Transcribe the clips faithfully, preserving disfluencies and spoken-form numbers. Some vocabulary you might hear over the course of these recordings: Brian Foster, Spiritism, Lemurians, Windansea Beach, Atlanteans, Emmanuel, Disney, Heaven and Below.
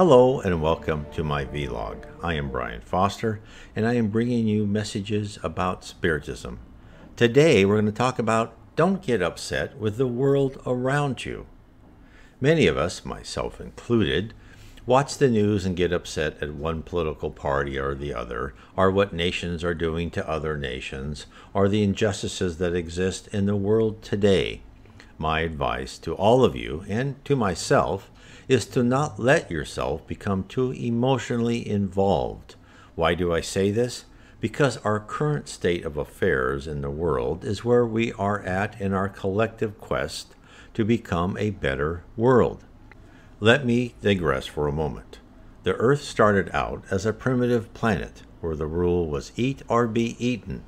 Hello and welcome to my vlog. I am Brian Foster and I am bringing you messages about Spiritism. Today we're going to talk about don't get upset with the world around you. Many of us, myself included, watch the news and get upset at one political party or the other, or what nations are doing to other nations, or the injustices that exist in the world today. My advice to all of you and to myself is to not let yourself become too emotionally involved. Why do I say this? Because our current state of affairs in the world is where we are at in our collective quest to become a better world. Let me digress for a moment. The Earth started out as a primitive planet where the rule was eat or be eaten.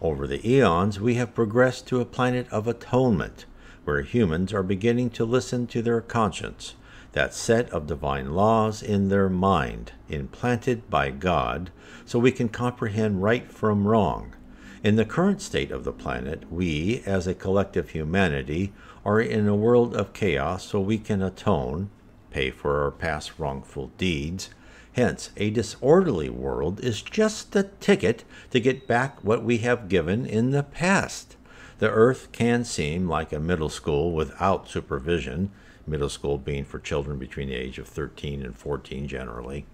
Over the eons, we have progressed to a planet of atonement, where humans are beginning to listen to their conscience, that set of divine laws in their mind, implanted by God, so we can comprehend right from wrong. In the current state of the planet, we, as a collective humanity, are in a world of chaos, so we can atone, pay for our past wrongful deeds. Hence, a disorderly world is just the ticket to get back what we have given in the past. The Earth can seem like a middle school without supervision, middle school being for children between the age of thirteen and fourteen generally.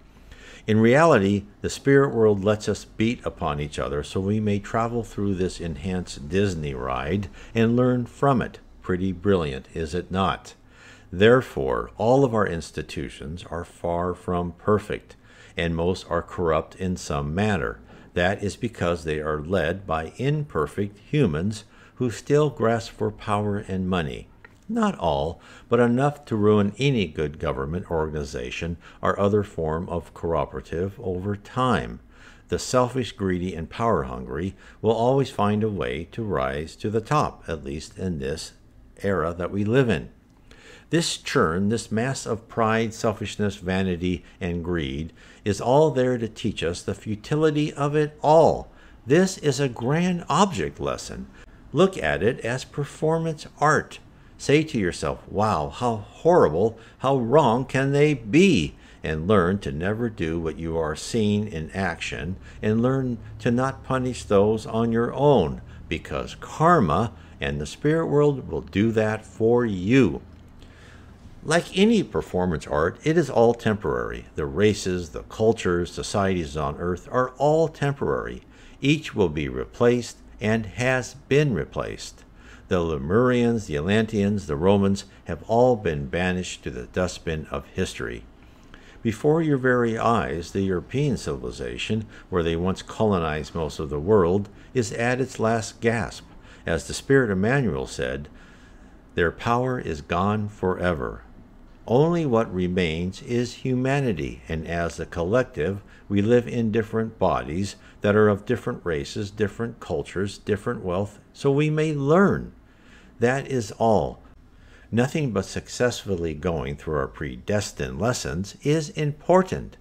In reality, the spirit world lets us beat upon each other so we may travel through this enhanced Disney ride and learn from it. Pretty brilliant, is it not? Therefore, all of our institutions are far from perfect, and most are corrupt in some manner. That is because they are led by imperfect humans who still grasp for power and money. Not all, but enough to ruin any good government organization or other form of cooperative over time. The selfish, greedy, and power-hungry will always find a way to rise to the top, at least in this era that we live in. This churn, this mass of pride, selfishness, vanity, and greed is all there to teach us the futility of it all. This is a grand object lesson. Look at it as performance art. Say to yourself, wow, how horrible, how wrong can they be? And learn to never do what you are seeing in action, and learn to not punish those on your own, because karma and the spirit world will do that for you. Like any performance art, it is all temporary. The races, the cultures, societies on Earth are all temporary. Each will be replaced, and has been replaced. The Lemurians, the Atlanteans, the Romans have all been banished to the dustbin of history. Before your very eyes, the European civilization, where they once colonized most of the world, is at its last gasp. As the spirit Emmanuel said, their power is gone forever. Only what remains is humanity, and as a collective, we live in different bodies that are of different races, different cultures, different wealth, so we may learn. That is all. Nothing but successfully going through our predestined lessons is important.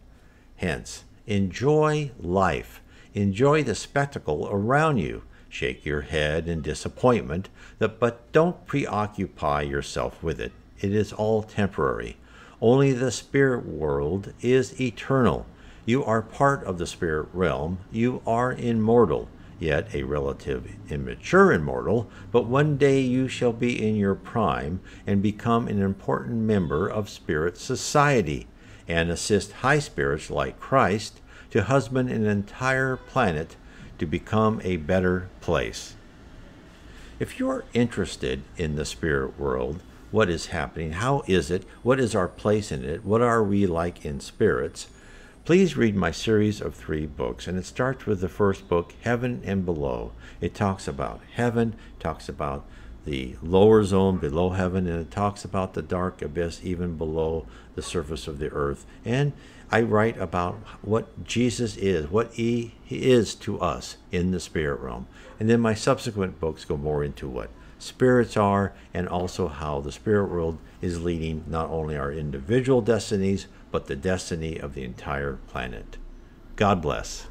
Hence, enjoy life. Enjoy the spectacle around you. Shake your head in disappointment, but don't preoccupy yourself with it. It is all temporary. Only the spirit world is eternal. You are part of the spirit realm. You are immortal, yet a relative immature immortal, but one day you shall be in your prime and become an important member of spirit society and assist high spirits like Christ to husband an entire planet to become a better place. If you're interested in the spirit world, what is happening? How is it? What is our place in it? What are we like in spirits? Please read my series of three books, and it starts with the first book, Heaven and Below. It talks about heaven, talks about the lower zone below heaven, and it talks about the dark abyss even below the surface of the earth. And I write about what Jesus is, what he, he is to us in the spirit realm. And then my subsequent books go more into what spirits are, and also how the spirit world is leading not only our individual destinies, but the destiny of the entire planet. God bless.